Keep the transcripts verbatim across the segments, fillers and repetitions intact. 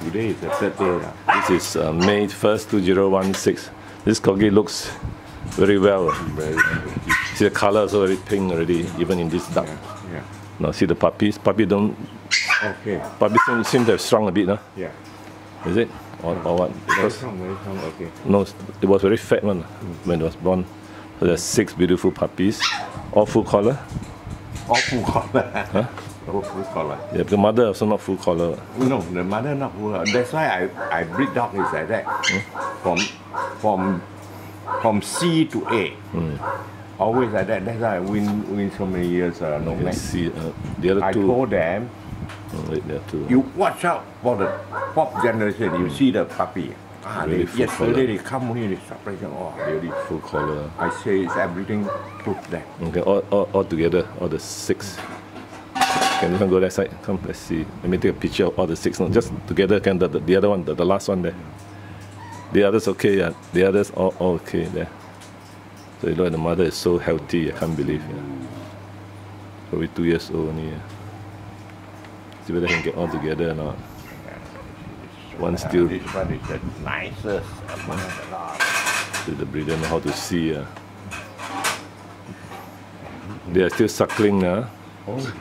Today is a sad day. This is uh, May first, two thousand sixteen. This Corgi looks very well. Very well. See the color is already pink already, even in this dark. Yeah, yeah. Now see the puppies. Puppy don't. Okay. Puppy seem, seem to have shrunk a bit, no? Yeah. Is it? Or, or what? Very strong, very strong, okay. No, it was very fat one when it was born. So there's six beautiful puppies, all full collar. All full collar. Huh? All full collar. Yeah, the mother also not full collar. No, the mother not full collar. That's why I I breed dog is like that. Hmm? From from from C to A. Hmm. Always like that. That's why I win win so many years. Uh, no match. See, uh, the other I two. I told them. Oh, wait, you watch out for the pop generation. You mm. see the puppy. Ah, really they, yesterday they come here, they separate them. Oh, really full collar. I say it's everything proof that. Okay, all, all, all together, all the six. Can you go that side? Come, let's see. Let me take a picture of all the six. No, just together. Can the, the, the other one, the, the last one there. The others okay, yeah. The others all, all okay there. So you know the mother is so healthy. I can't believe. Yeah. Probably two years old only. Yeah. See whether I can get all together or not. One still. This one is the nicest among the lot. So the breeder know how to see. Uh. They are still suckling now. Uh. Okay.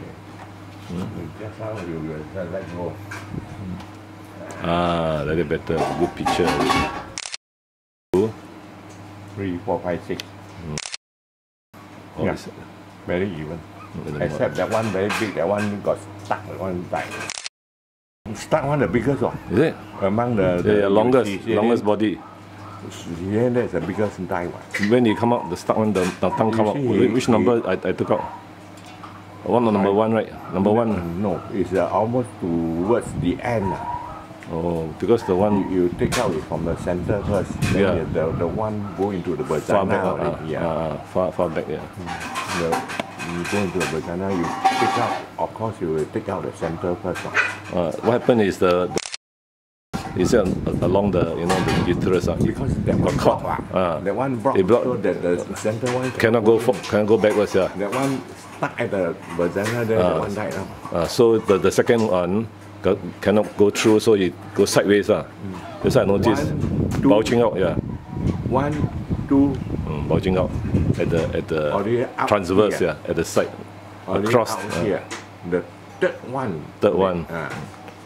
Hmm? That's how you will let go. Ah, that is better. Good picture. Two, three, four, five, six. Hmm. Oh, yeah. Very even. Except that one very big, that one got stuck, that one died. Stuck one the biggest one. Is it? Among the, the yeah, yeah, longest, species, longest body. Yeah, that's the biggest die one. When you come out, the stuck one, the, the tongue you come out. Which he, number I, I took out? One or number I, one, right? Number no, one? No, it's uh, almost towards the end. Oh, because the one... You, you take out it from the center first. Then yeah. The, the one go into the vagina. Far back, uh, yeah. Uh, far, far back, yeah. The, you go into a vagina, you take out, of course you will take out the center first. Uh, what happened is the, the is along the, you know, the uterus. Uh, because that one blocked, uh, uh, that one blocked, blocked, so that the center one cannot go, go, cannot go backwards. Yeah. That one stuck at the vagina, then uh, that one died. Uh. Uh, so the, the second one cannot go through, so you go sideways. Uh. Mm. That's what I noticed. One, two, bulging out, yeah. One, two, mm, bulging out. At the, at the transverse, here. Yeah, at the side, or across. Uh, here. The third one. Third one. Uh,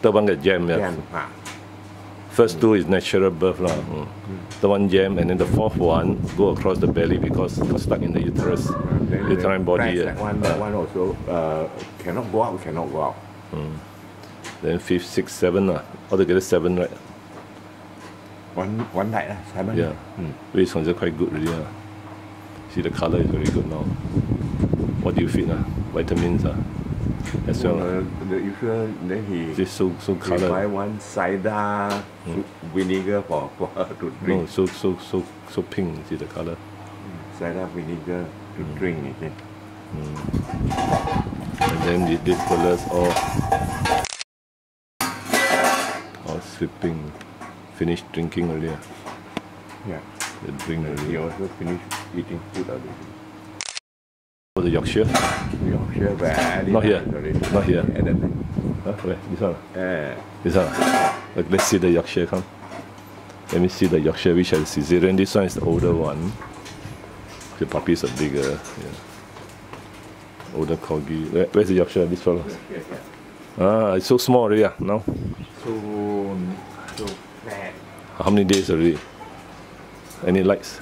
third one get jammed, yeah. Jam. Ah. First two is natural birth. Mm. Mm. The one jam, and then the fourth one go across the belly because it's stuck in the uterus. Uh, then uterine then body. Yeah. That one, that one also uh, cannot go out, cannot go out. Mm. Then fifth, sixth, seven. Uh, altogether seven, right? One, one night, uh, seven. Yeah. Mm. Which ones are quite good, really. Uh. See the color is very good now. What do you feed? Uh? Vitamins uh? As well? Uh, the usual, then he... This so, so color. Buy one cider, hmm? vinegar for, for her to drink. No, so, so, so, so pink, see the color. Cider, vinegar to hmm. drink, okay? Hmm. And then the, these colors all... all sleeping. Finished drinking earlier. Yeah. The drink already. He also finished eating food already. Oh, the Yorkshire? The Yorkshire, but not here. Not here. Huh? Where? This one? Uh, this one? Uh, Look, let's see the Yorkshire, come. Let me see the Yorkshire, which is Caesarean. This one is the older one. The puppies are bigger. Yeah. Older Corgi. Where, where's the Yorkshire? This fellow? Yeah, yeah. Ah, it's so small already, yeah, now? So, so fat. How many days already? Any likes?